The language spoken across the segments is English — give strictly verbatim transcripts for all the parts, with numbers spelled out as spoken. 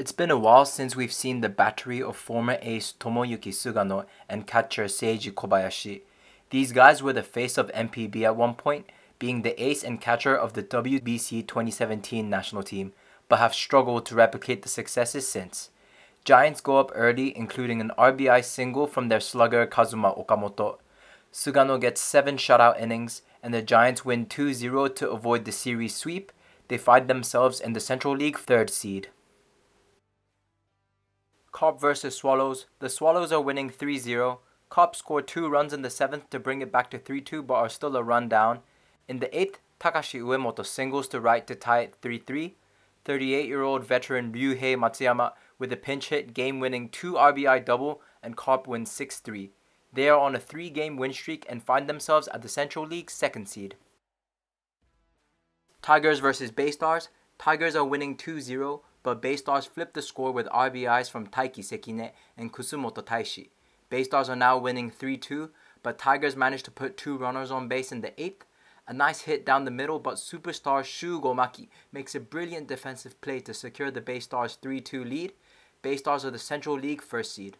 It's been a while since we've seen the battery of former ace Tomoyuki Sugano and catcher Seiji Kobayashi. These guys were the face of N P B at one point, being the ace and catcher of the W B C twenty seventeen national team, but have struggled to replicate the successes since. Giants go up early, including an R B I single from their slugger Kazuma Okamoto. Sugano gets seven shutout innings, and the Giants win two zero to avoid the series sweep. They find themselves in the Central League third seed. Cobb versus Swallows. The Swallows are winning three zero. Cobb scored two runs in the seventh to bring it back to three two, but are still a run down. In the eighth, Takashi Uemoto singles to right to tie it three three. thirty-eight-year-old veteran Ryuhei Matsuyama with a pinch hit, game-winning two R B I double, and Cobb wins six three. They are on a three-game win streak and find themselves at the Central League second seed. Tigers versus Baystars. Tigers are winning two zero, but Baystars flip the score with R B Is from Taiki Sekine and Kusumoto Taishi. Baystars are now winning three two, but Tigers manage to put two runners on base in the eighth. A nice hit down the middle, but superstar Shugo Maki makes a brilliant defensive play to secure the Baystars' three two lead. Baystars are the Central League first seed.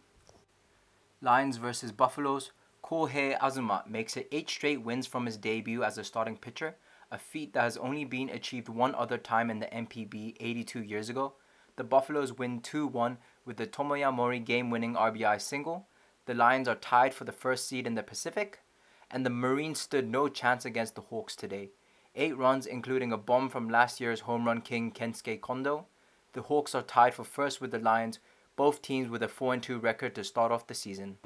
Lions versus Buffaloes. Kohei Azuma makes it eight straight wins from his debut as a starting pitcher, a feat that has only been achieved one other time in the N P B eighty-two years ago. The Buffaloes win two one with the Tomoyamori game-winning R B I single. The Lions are tied for the first seed in the Pacific, and the Marines stood no chance against the Hawks today. Eight runs, including a bomb from last year's home run king Kensuke Kondo. The Hawks are tied for first with the Lions, both teams with a four and two record to start off the season.